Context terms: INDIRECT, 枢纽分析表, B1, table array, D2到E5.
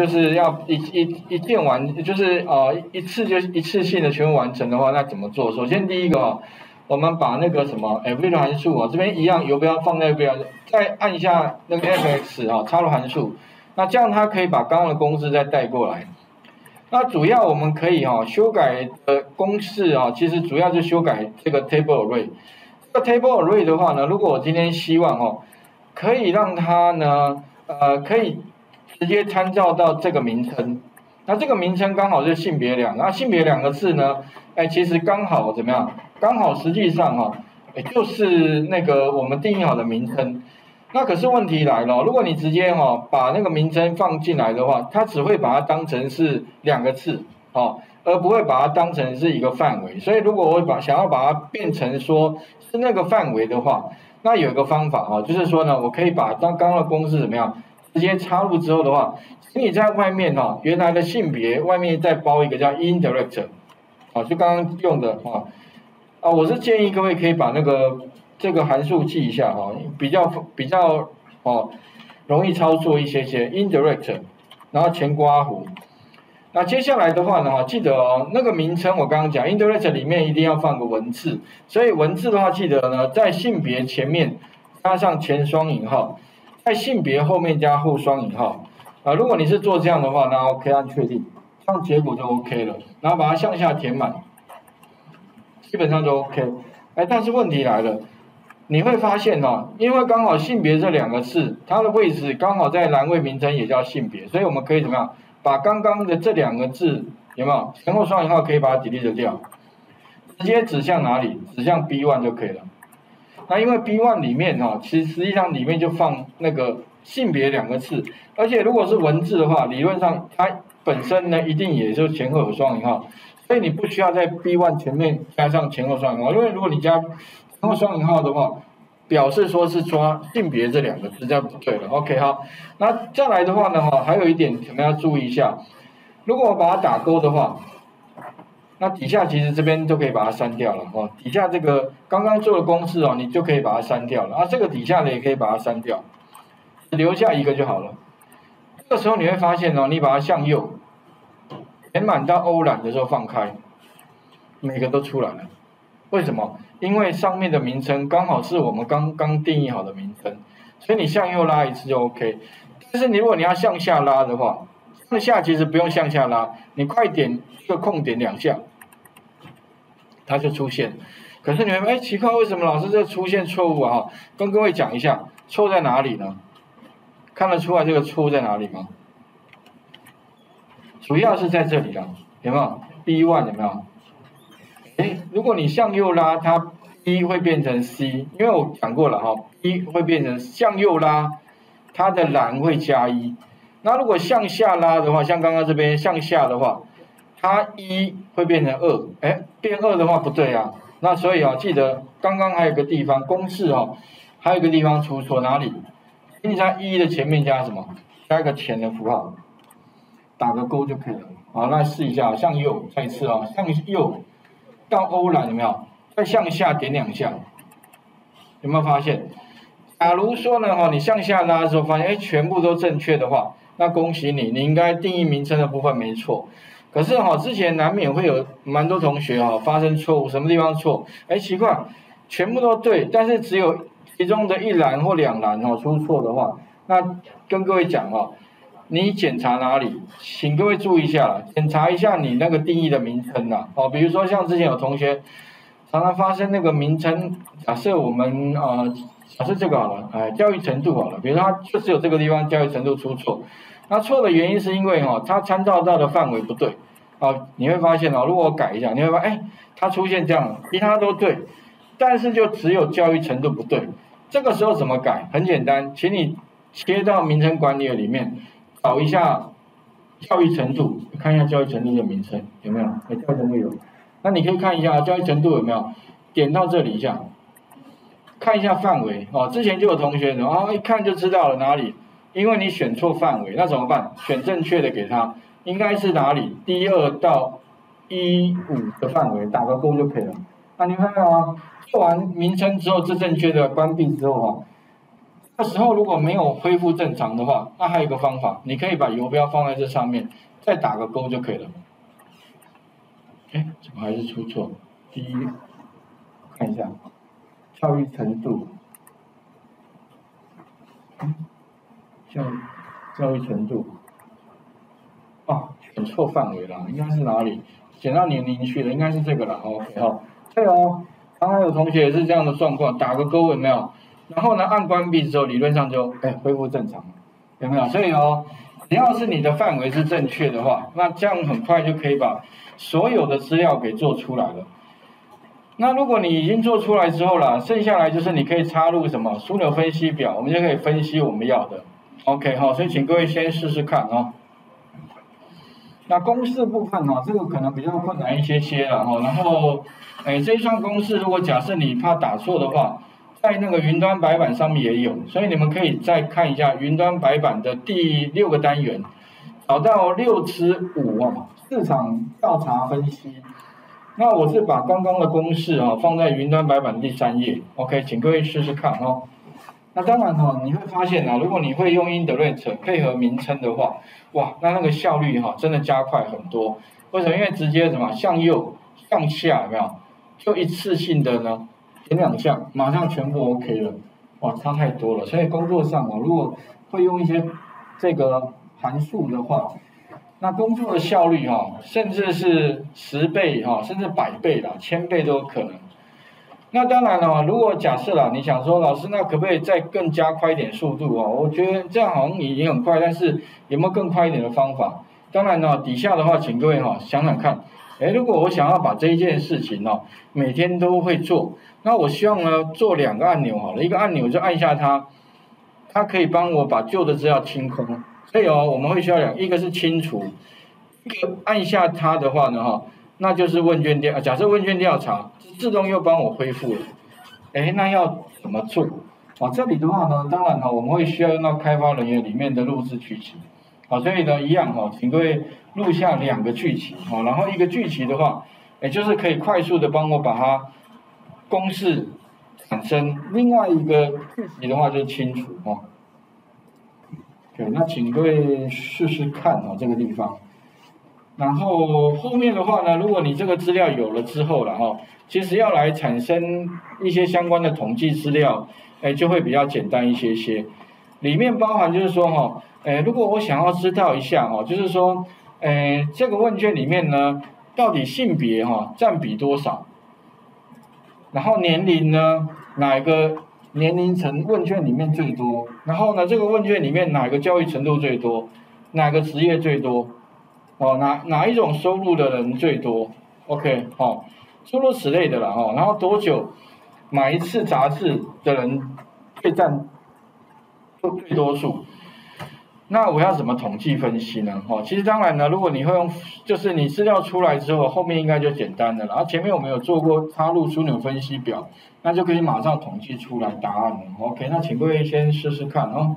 就是要一键完，就是一次性的全部完成的话，那怎么做？首先第一个、哦，我们把那个什么 F 函数啊、哦，这边一样游标放在边，再按一下那个 Fx 啊、哦，插入函数，那这样它可以把刚刚的公式再带过来。那主要我们可以哈、哦、修改的公式啊、哦，其实主要就修改这个 table array。这个 table array 的话呢，如果我今天希望哦，可以让它呢，可以。 直接参照到这个名称，那这个名称刚好是性别两个，那性别两个字呢？哎，其实刚好怎么样？刚好实际上哈、哦，哎，就是那个我们定义好的名称。那可是问题来了、哦，如果你直接哈、哦、把那个名称放进来的话，它只会把它当成是两个字哦，而不会把它当成是一个范围。所以如果我想要把它变成说是那个范围的话，那有一个方法哦，就是说呢，我可以把刚刚的公式怎么样？ 直接插入之后的话，请你在外面哈、哦、原来的性别外面再包一个叫 indirect， 啊，就刚刚用的啊啊，我是建议各位可以把那个这个函数记一下哈、哦，比较哦容易操作一些 indirect， 然后前括弧。那接下来的话呢，记得哦那个名称我刚刚讲 indirect 里面一定要放个文字，所以文字的话记得呢在性别前面加上前双引号。 在性别后面加后双引号啊，如果你是做这样的话，那 OK 按确定，这样结果就 OK 了，然后把它向下填满，基本上就 OK。哎，但是问题来了，你会发现哦，因为刚好性别这两个字，它的位置刚好在栏位名称也叫性别，所以我们可以怎么样，把刚刚的这两个字有没有前后双引号可以把它 delete 掉，直接指向哪里？指向 B1 就可以了。 那因为 B1 里面哈，其实际上里面就放那个性别两个字，而且如果是文字的话，理论上它本身呢一定也就前后有双引号，所以你不需要在 B1 前面加上前后双引号，因为如果你加前后双引号的话，表示说是抓性别这两个字，这样不对了。OK 好，那再来的话呢哈，还有一点可能要注意一下，如果我把它打勾的话。 那底下其实这边都可以把它删掉了哦，底下这个刚刚做的公式哦，你就可以把它删掉了啊，这个底下的也可以把它删掉，留下一个就好了。这个时候你会发现哦，你把它向右填满到欧染的时候放开，每个都出来了。为什么？因为上面的名称刚好是我们刚刚定义好的名称，所以你向右拉一次就 OK。但是你如果你要向下拉的话，向下其实不用向下拉，你快点一个空点两下。 它就出现，可是你们哎奇怪，为什么老是这出现错误啊？跟各位讲一下，错在哪里呢？看得出来这个错在哪里吗？主要是在这里啊，有没有 B1 有没有？哎，如果你向右拉，它 B 会变成 C， 因为我讲过了哈、哦、，B 会变成向右拉，它的栏会加1。那如果向下拉的话，像刚刚这边向下的话。 它1会变成2，哎，变2的话不对啊。那所以啊、哦，记得刚刚还有个地方公式哦，还有个地方出错哪里？你在1的前面加什么？加一个前的符号，打个勾就可以了。好，那试一下，向右，再一次哦，向右到欧栏有没有？再向下点两下，有没有发现？假如说呢，哈，你向下拉的时候发现，哎，全部都正确的话，那恭喜你，你应该定义名称的部分没错。 可是哈、哦，之前难免会有蛮多同学哈、哦、发生错误，什么地方错？哎，奇怪，全部都对，但是只有其中的一栏或两栏哦出错的话，那跟各位讲哦，你检查哪里？请各位注意一下，检查一下你那个定义的名称呐、啊、哦，比如说像之前有同学常常发生那个名称，假设我们假设这个好了，哎，教育程度好了，比如说他就是有这个地方教育程度出错。 那错的原因是因为哦，它参照到的范围不对，哦，你会发现哦，如果我改一下，你会发现，哎，它出现这样，其他都对，但是就只有教育程度不对，这个时候怎么改？很简单，请你切到名称管理里面，找一下教育程度，看一下教育程度的名称有没有？哎，教育程度有，那你可以看一下教育程度有没有，点到这里一下，看一下范围哦，之前就有同学哦，一看就知道了哪里。 因为你选错范围，那怎么办？选正确的给他，应该是哪里？D2到E5的范围，打个勾就可以了。那你看到吗？做完名称之后，这正确的关闭之后啊，这时候如果没有恢复正常的话，那还有一个方法，你可以把游标放在这上面，再打个勾就可以了。哎，怎么还是出错？第一，看一下，教育程度，教育程度，啊，选错范围了，应该是哪里？选到年龄去了，应该是这个了。OK 哦，对哦，刚刚有同学也是这样的状况，打个勾有没有？ 然后呢，按关闭之后，理论上就恢复正常了，有没有？所以哦，只要是你的范围是正确的话，那这样很快就可以把所有的资料给做出来了。那如果你已经做出来之后啦，剩下来就是你可以插入什么枢纽分析表，我们就可以分析我们要的。OK 哈，所以请各位先试试看哦。那公式部分哦，这个可能比较困难一些些啦哦。然后，这一串公式如果假设你怕打错的话。 在那个云端白板上面也有，所以你们可以再看一下云端白板的第6个单元，找到6之5啊，市场调查分析。那我是把刚刚的公式啊放在云端白板第3页 ，OK， 请各位试试看哦。那当然哦，你会发现啊，如果你会用 INDIRECT 配合名称的话，哇，那个效率哈、真的加快很多。为什么？因为直接什么向右、向下有没有？就一次性的呢？ 点两下，马上全部 OK 了，哇，差太多了。所以工作上，如果会用一些这个函数的话，那工作的效率哈，甚至是10倍哈，甚至100倍啦、1000倍都有可能。那当然了，如果假设啦，你想说老师，那可不可以再更加快一点速度啊？我觉得这样好像已经很快，但是有没有更快一点的方法？当然了，底下的话，请各位哈想想看。 如果我想要把这一件事情哦，每天都会做，那我希望呢做2个按钮好了，一个按钮就按下它，它可以帮我把旧的资料清空。所以哦，我们会需要一个是清除，一个按下它的话呢哈，那就是问卷调，假设问卷调查自动又帮我恢复了，那要怎么做？哦，这里的话呢，当然哈，我们会需要用到开发人员里面的录制矩形。 好，所以呢，一样哈，请各位录下2个句型，好，然后一个句型的话，就是可以快速的帮我把它公式产生；另外一个句型的话就是清除哈。对，那请各位试试看哦，这个地方。然后后面的话呢，如果你这个资料有了之后了哈，其实要来产生一些相关的统计资料，就会比较简单一些些。里面包含就是说哈。 如果我想要知道一下哦，就是说，这个问卷里面呢，到底性别哈占比多少？然后年龄呢，哪个年龄层问卷里面最多？然后呢，这个问卷里面哪个教育程度最多？哪个职业最多？哦，哪一种收入的人最多 ？OK， 哦，诸如此类的啦哦。然后多久买一次杂志的人最占最多数？ 那我要怎么统计分析呢？哦，其实当然呢，如果你会用，就是你资料出来之后，后面应该就简单的了。然后前面我们有做过插入枢纽分析表，那就可以马上统计出来答案了。OK， 那请各位先试试看哦。